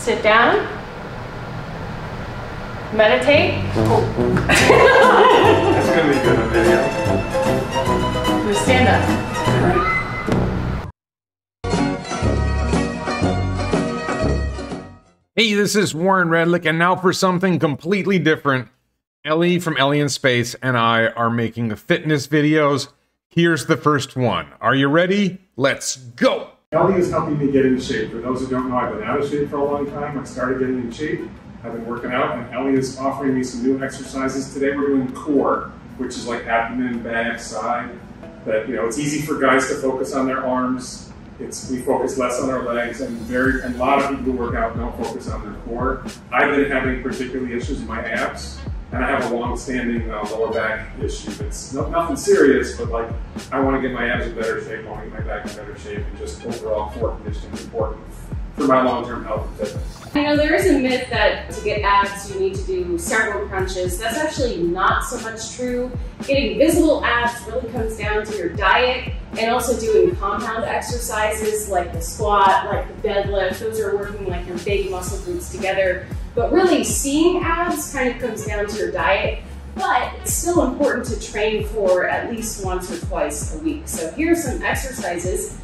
sit down, meditate. Oh. That's going to be good on video. Just stand up. Hey, this is Warren Redlich, and now for something completely different. Ellie from Ellie in Space and I are making fitness videos. Here's the first one. Are you ready? Let's go! Ellie is helping me get into shape. For those who don't know, I've been out of shape for a long time. I started getting in shape. I've been working out, and Ellie is offering me some new exercises. Today we're doing core, which is like abdomen, back, side. But, you know, it's easy for guys to focus on their arms. We focus less on our legs, and a lot of people who work out don't focus on their core. I've been having particularly issues in my abs, and I have a long-standing lower back issue. It's nothing serious, but like I want to get my abs in better shape, I want to get my back in better shape, and just overall core conditioning is important for my long-term health and fitness. I know there is a myth that to get abs you need to do several crunches. That's actually not so much true. Getting visible abs really comes down to your diet, and also doing compound exercises like the squat, like the deadlift. Those are working like your big muscle groups together. But really seeing abs kind of comes down to your diet, but it's still important to train for at least once or twice a week. So here are some exercises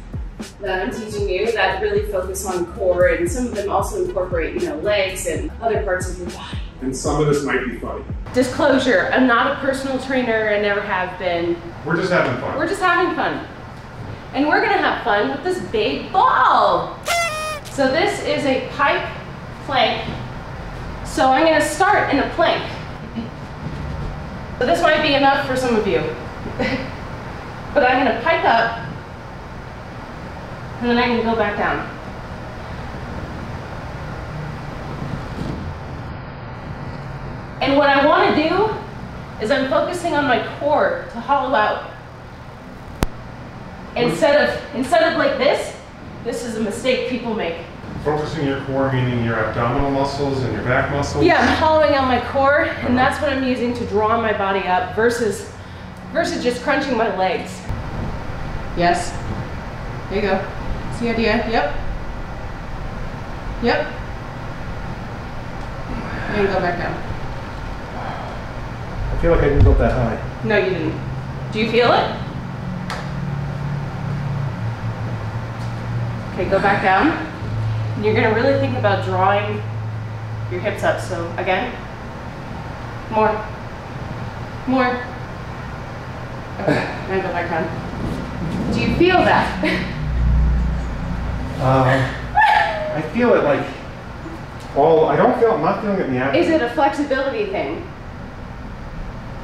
that I'm teaching you that really focus on core, and some of them also incorporate, you know, legs and other parts of your body. And some of this might be funny. Disclosure, I'm not a personal trainer, I never have been. We're just having fun. We're just having fun. And we're gonna have fun with this big ball. So this is a pipe plank. So I'm gonna start in a plank. So this might be enough for some of you. But I'm gonna pipe up, and then I can go back down. And what I wanna do is I'm focusing on my core to hollow out. Instead of like this, this is a mistake people make. Focusing your core, meaning your abdominal muscles and your back muscles? Yeah, I'm hollowing out my core, and that's what I'm using to draw my body up versus just crunching my legs. Yes. There you go. That's the idea. Yep. Yep. And go back down. I feel like I didn't go that high. No, you didn't. Do you feel it? Okay, go back down. And you're gonna really think about drawing your hips up. So again, more, more. Okay, and go back down. Do you feel that? I feel it like all. I don't feel. I'm not feeling it in the abdomen. Is it a flexibility thing?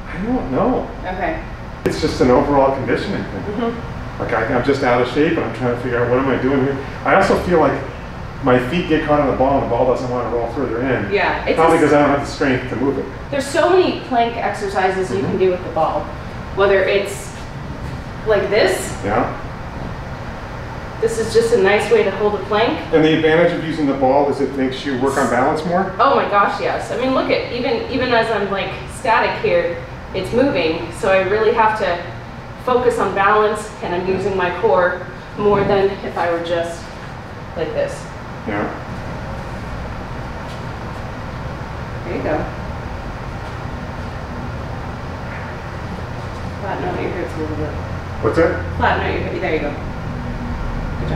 I don't know. Okay. It's just an overall conditioning thing. Mm-hmm. Like I'm just out of shape, and I'm trying to figure out what am I doing here. I also feel like my feet get caught on the ball, and the ball doesn't want to roll further in. Yeah, it's probably because I don't have the strength to move it. There's so many plank exercises you can do with the ball, whether it's like this. Yeah. This is just a nice way to hold a plank. And the advantage of using the ball is it makes you work on balance more. Oh my gosh, yes. I mean, look at even as I'm like static here, it's moving. So I really have to focus on balance, and I'm using my core more than if I were just like this. Yeah. There you go. Flatten out your hips a little bit. What's that? Flatten out your hips. There you go. Good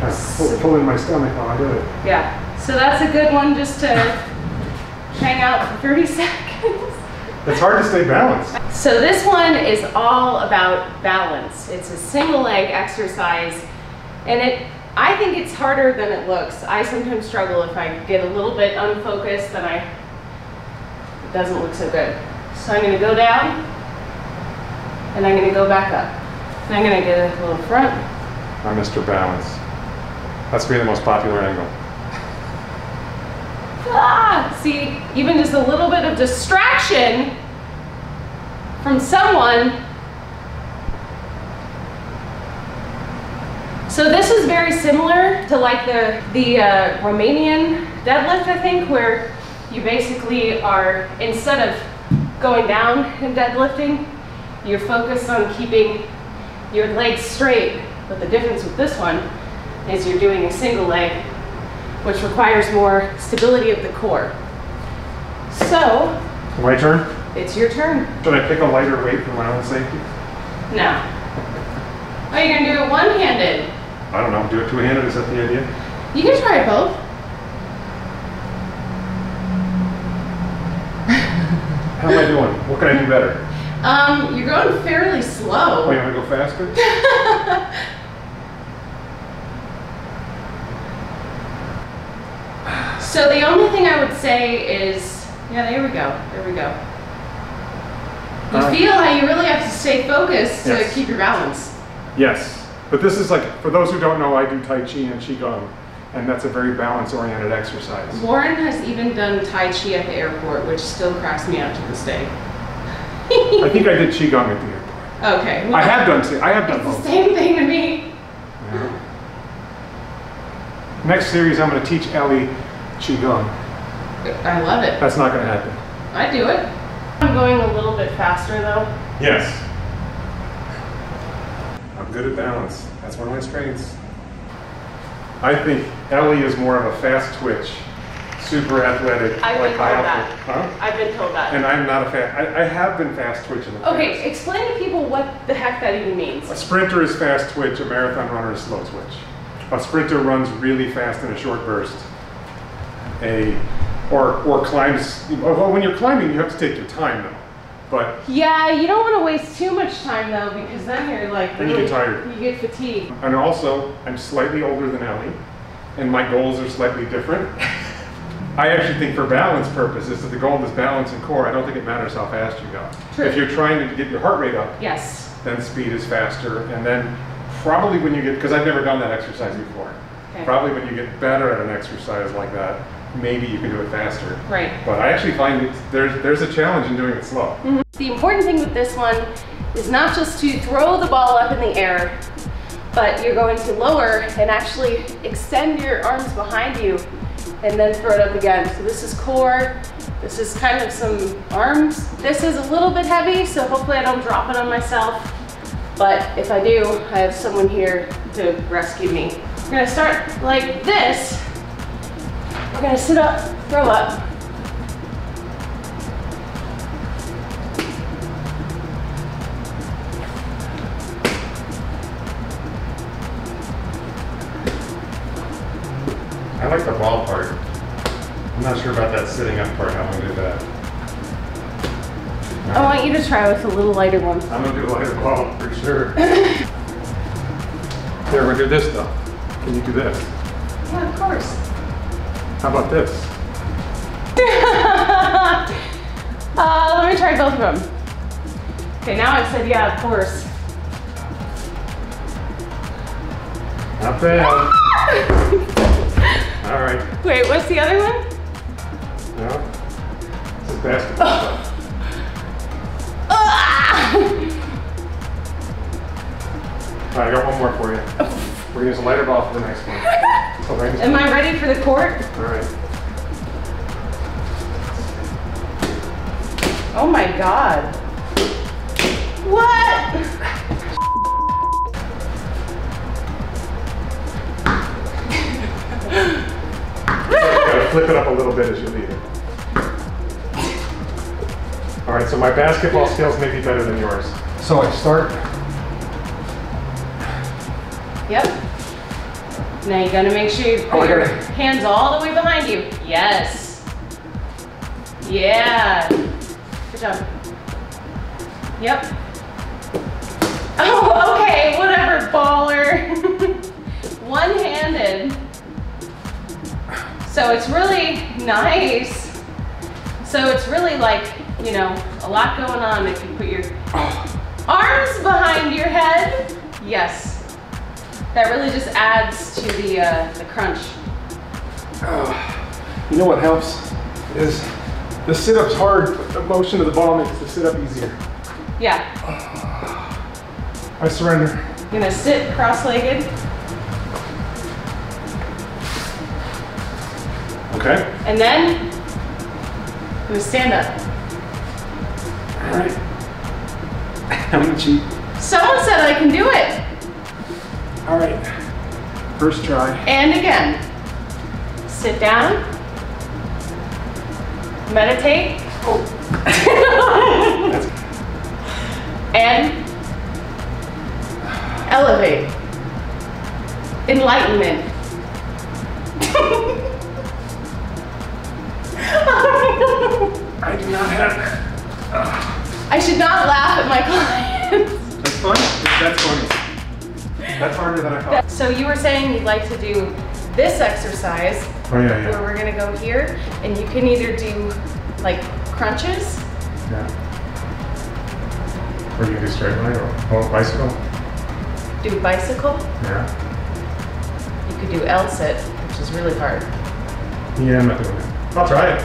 job. Try to pull in my stomach while I do it. Yeah. So that's a good one just to hang out for 30 seconds. It's hard to stay balanced. So this one is all about balance. It's a single leg exercise, and I think it's harder than it looks. I sometimes struggle if I get a little bit unfocused, then it doesn't look so good. So I'm gonna go down, and I'm gonna go back up. And I'm gonna get a little front. I'm Mr. Balance. That's really the most popular angle. Ah, see, even just a little bit of distraction from someone. So this is very similar to like the Romanian deadlift, I think, where you basically are, instead of going down and deadlifting, you're focused on keeping your legs straight. But the difference with this one is you're doing a single leg which requires more stability of the core. So. My turn? It's your turn. Should I pick a lighter weight for my own safety? No. Are you going to do it one-handed? I don't know. Do it two-handed? Is that the idea? You can try it both. How am I doing? What can I do better? You're going fairly slow. Oh, you want to go faster? So the only thing I would say is, yeah, there we go. There we go. You feel how you really have to stay focused to keep your balance. Yes. But this is like, for those who don't know, I do Tai Chi and Qigong. And that's a very balance-oriented exercise. Warren has even done Tai Chi at the airport, which still cracks me out to this day. I think I did Qigong at the airport. Okay. Well, I have done both. It's the same thing to me. Yeah. Next series, I'm going to teach Ellie Qigong. I love it. That's not going to happen. I do it. I'm going a little bit faster, though. Yes. I'm good at balance. That's one of my strengths. I think Ellie is more of a fast twitch, super athletic. I've been told that. Huh? I've been told that. And I'm not a fast. I have been fast twitch in the past. Okay, explain to people what the heck that even means. A sprinter is fast twitch. A marathon runner is slow twitch. A sprinter runs really fast in a short burst. Or climbs. Well, when you're climbing, you have to take your time though. But yeah, you don't want to waste too much time though, because then you're like really, you get tired. You get fatigued. And also, I'm slightly older than Ellie, and my goals are slightly different. I actually think for balance purposes, that the goal is balance and core. I don't think it matters how fast you go. True. If you're trying to get your heart rate up, yes, then speed is faster, and then probably when you get, because I've never done that exercise before. Okay. Probably when you get better at an exercise like that, maybe you can do it faster. Right. But I actually find there's a challenge in doing it slow. Mm-hmm. The important thing with this one is not just to throw the ball up in the air, but you're going to lower and actually extend your arms behind you and then throw it up again. So this is core, this is kind of some arms. This is a little bit heavy, so hopefully I don't drop it on myself. But if I do, I have someone here to rescue me. We're gonna start like this. We're gonna sit up, throw up. I like the ball part. I'm not sure about that sitting up part, how I'm gonna do that. I want you to try with a little lighter one. I'm gonna do a lighter ball, for sure. Here, we're gonna do this though. Can you do this? Yeah, of course. How about this? Let me try both of them. Okay, now I've said yeah, of course. Not bad. All right. Wait, what's the other one? No, this is basketball. All right, I got one more for you. We're going to use a lighter ball for the next one. Am I ready for the court? All right. Oh my God. What? You gotta flip it up a little bit as you leave it. All right, so my basketball skills may be better than yours. So I start. Yep. Now you gotta make sure you put your hands all the way behind you. Yes. Yeah. Good job. Yep. Oh, okay, whatever, baller. One-handed. So it's really nice. So it's really like, you know, a lot going on if you put your arms behind your head. Yes. That really just adds to the crunch. You know what helps is the sit-up's hard, but the motion of the ball makes the sit-up easier. Yeah. I surrender. You're gonna sit cross-legged. Okay. And then I'm gonna stand up. All right. I'm gonna cheat. Someone said I can do it. All right, first try. And again. sit down, meditate, and elevate. Enlightenment. I do not have. I should not laugh at my clients. That's funny. That's funny. That's harder than I thought. So you were saying you'd like to do this exercise. Oh yeah, yeah. Where we're gonna go here, and you can either do like crunches. Yeah. Or you can do straight line or bicycle. Do bicycle. Yeah. You could do L-sit, which is really hard. Yeah, I'm not doing it. I'll try it.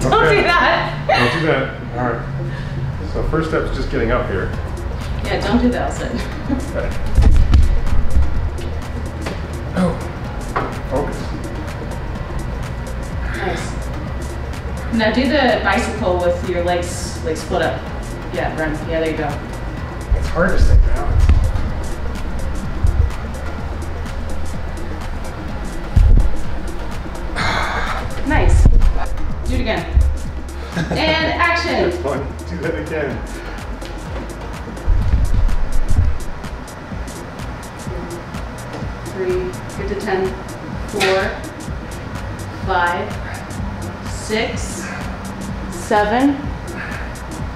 Okay. Don't do that. Don't do that. All right. So first step is just getting up here. Yeah, don't do the L-sit. Okay. Oh. Focus. Nice. Now do the bicycle with your legs like split up. Yeah, run. Yeah, there you go. It's hard to stay balanced. Nice. Do it again. And action. That's fun. Do that again. Three, get to 10, 4, 5, 6, 7,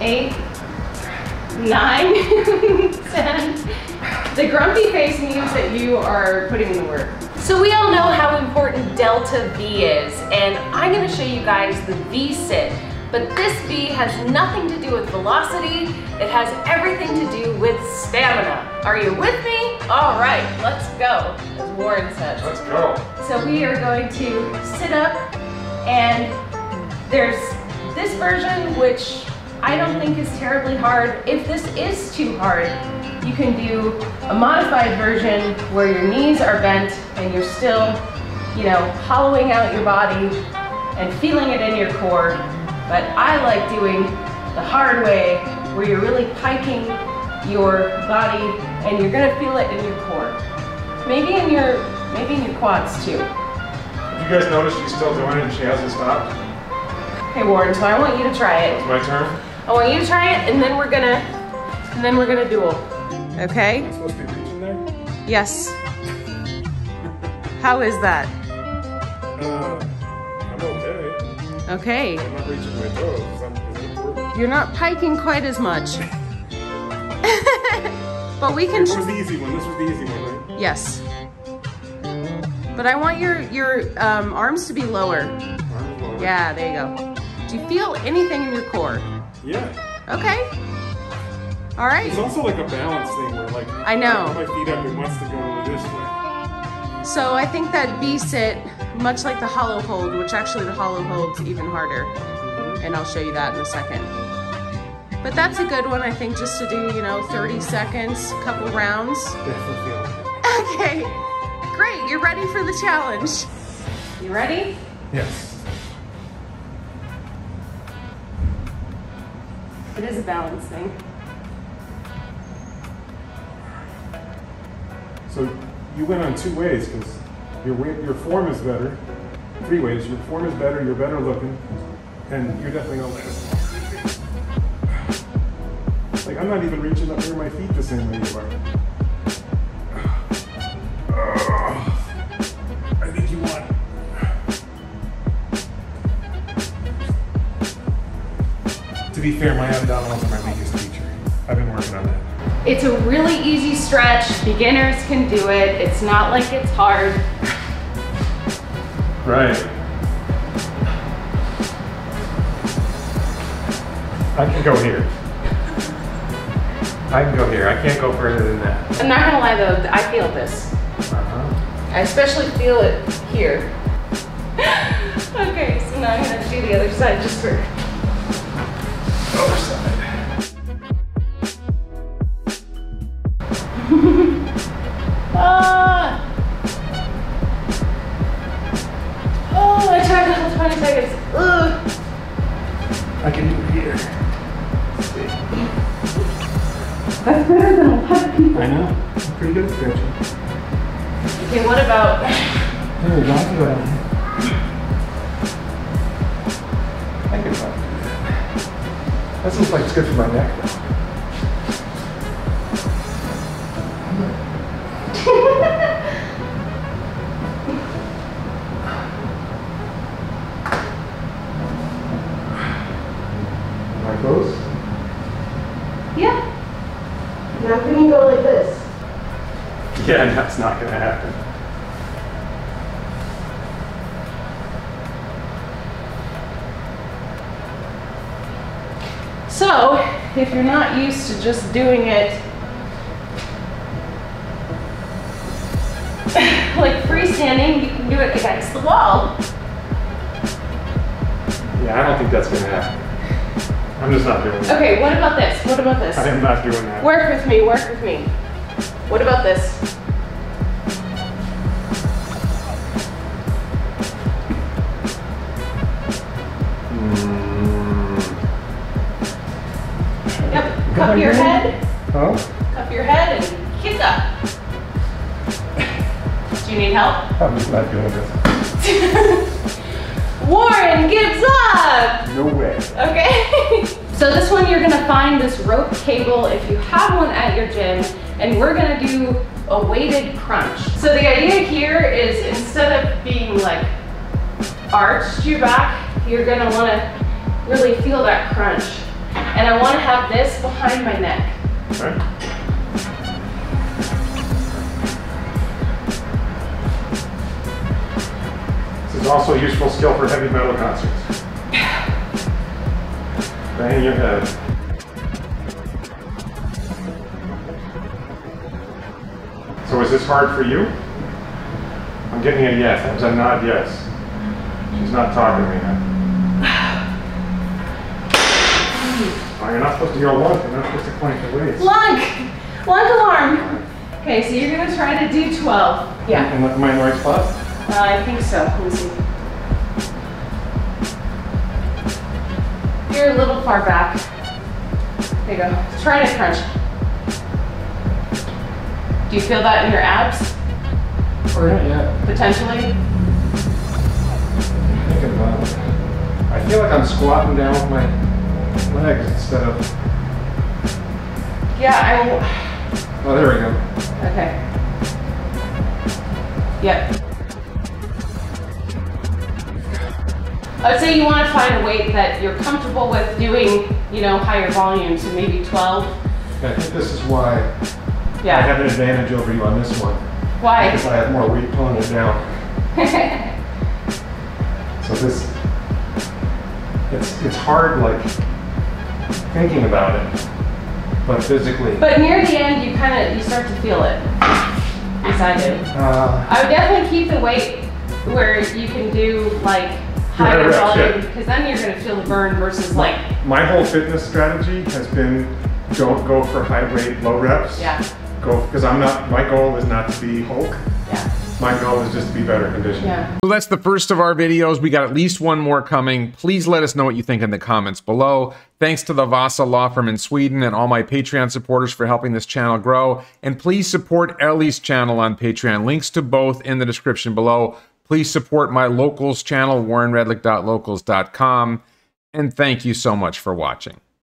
8. 9, 10. The grumpy face means that you are putting in the work. So we all know how important delta V is, and I'm going to show you guys the V sit. But this V has nothing to do with velocity, it has everything to do with stamina. Are you with me? All right, let's go, as Warren says. Let's go. So we are going to sit up, and there's this version, which I don't think it's terribly hard. If this is too hard, you can do a modified version where your knees are bent and you're still, you know, hollowing out your body and feeling it in your core. But I like doing the hard way where you're really piking your body and you're gonna feel it in your core. Maybe in your quads too. Have you guys noticed she's still doing it and she hasn't stopped? Hey Warren, so I want you to try it. It's my turn. I want you to try it, and then we're gonna duel. Okay? Am I supposed to be reaching there? Yes. How is that? I'm okay. Okay. I'm not reaching my toes. You're not piking quite as much. But we can. This was the easy one. This was the easy one, right? Yes. But I want your arms to be lower. Arms lower. Yeah. There you go. Do you feel anything in your core? Yeah. Okay. All right. It's also like a balance thing where like I know my feet up and wants to go this way. So I think that V sit, much like the hollow hold, which actually the hollow hold's even harder, and I'll show you that in a second. But that's a good one, I think, just to do 30 seconds, a couple rounds. Okay. Great. You're ready for the challenge. You ready? Yes. It is a balance thing. So you went on two ways because your form is better. Three ways. Your form is better. You're better looking, and you're definitely gonna last. Like I'm not even reaching up near my feet the same way you are. To be fair, my abdominals are my weakest feature. I've been working on that. It's a really easy stretch. Beginners can do it. It's not like it's hard. Right. I can go here. I can go here. I can't go further than that. I'm not gonna lie though, I feel this. I especially feel it here. Okay, so now I'm gonna do the other side just for overside. Oh, I tried to hold 20 seconds. Ugh. I can do it here. Let's see. That's better than a lot of people. I know. I'm pretty good at scratching. Okay, what about... There we go. I can probably do that. That looks like it's good for my neck, though. Am I close? Yeah. Now we can go like this. Yeah, that's not going to happen. So, if you're not used to just doing it like freestanding, you can do it against the wall. Yeah, I don't think that's going to happen. I'm just not doing that. Okay, what about this? What about this? I am not doing that. Work with me, work with me. What about this? Mm. Yep, cup your head. Oh? Cup your head and kick up. Do you need help? I'm just not doing this. Warren gives up! No way. Okay. So this one, you're gonna find this rope cable if you have one at your gym, and we're gonna do a weighted crunch. So the idea here is instead of being like arched your back, you're gonna wanna really feel that crunch. And I wanna have this behind my neck. All right. It's also a useful skill for heavy metal concerts. Bang your head. So is this hard for you? I'm getting a yes. I'm not yes. She's not talking right now. Oh, you're not supposed to go lunk. You're not supposed to clank the weights. Lunk! Lunk alarm! Okay, so you're going to try to do 12. Yeah. And look at my in the right spot? I think so. Let me see. You're a little far back. There you go. Try to crunch. Do you feel that in your abs? Or yeah. Potentially? I'm thinking about it. I feel like I'm squatting down with my legs instead of... Yeah, I... Oh, there we go. Okay. Yep. I would say you want to find a weight that you're comfortable with doing, you know, higher volumes, so maybe 12. Yeah, I think this is why I have an advantage over you on this one. Why? Because I have more weight pulling it down. So this, it's hard like thinking about it, but physically. But near the end, you kind of, you start to feel it. At least I do. I would definitely keep the weight where you can do like higher volume, because then you're going to feel the burn versus like... My whole fitness strategy has been don't go for high weight, low reps. Yeah. Go, because I'm not, my goal is not to be Hulk. Yeah. My goal is just to be better conditioned. Yeah. So that's the first of our videos. We got at least one more coming. Please let us know what you think in the comments below. Thanks to the Vasa Law Firm in Sweden and all my Patreon supporters for helping this channel grow. And please support Ellie's channel on Patreon. Links to both in the description below. Please support my Locals channel, warrenredlich.locals.com. And thank you so much for watching.